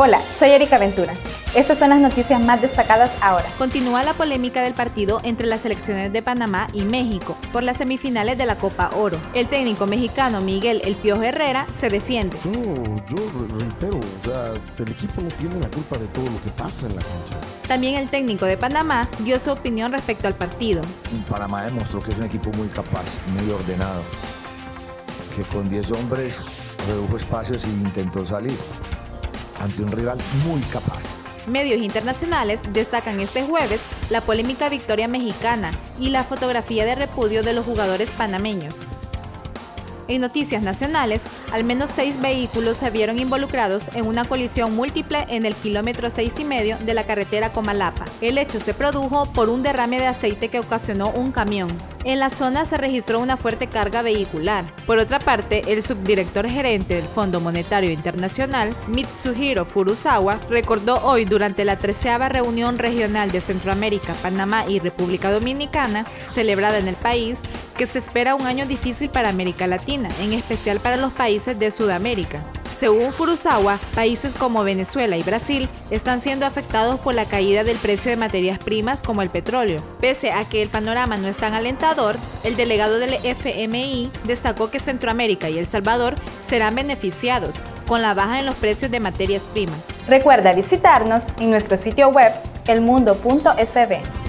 Hola, soy Erika Ventura. Estas son las noticias más destacadas ahora. Continúa la polémica del partido entre las selecciones de Panamá y México por las semifinales de la Copa Oro. El técnico mexicano Miguel El Piojo Herrera se defiende. Yo reitero, el equipo no tiene la culpa de todo lo que pasa en la cancha. También el técnico de Panamá dio su opinión respecto al partido. Panamá demostró que es un equipo muy capaz, muy ordenado, que con 10 hombres redujo espacios e intentó salir ante un rival muy capaz. Medios internacionales destacan este jueves la polémica victoria mexicana y la fotografía de repudio de los jugadores panameños. En noticias nacionales, al menos 6 vehículos se vieron involucrados en una colisión múltiple en el kilómetro 6,5 de la carretera Comalapa. El hecho se produjo por un derrame de aceite que ocasionó un camión. En la zona se registró una fuerte carga vehicular. Por otra parte, el subdirector gerente del Fondo Monetario Internacional, Mitsuhiro Furusawa, recordó hoy durante la 13ª reunión regional de Centroamérica, Panamá y República Dominicana, celebrada en el país, que se espera un año difícil para América Latina, en especial para los países de Sudamérica. Según Furusawa, países como Venezuela y Brasil están siendo afectados por la caída del precio de materias primas como el petróleo. Pese a que el panorama no es tan alentador, el delegado del FMI destacó que Centroamérica y El Salvador serán beneficiados con la baja en los precios de materias primas. Recuerda visitarnos en nuestro sitio web elmundo.sv.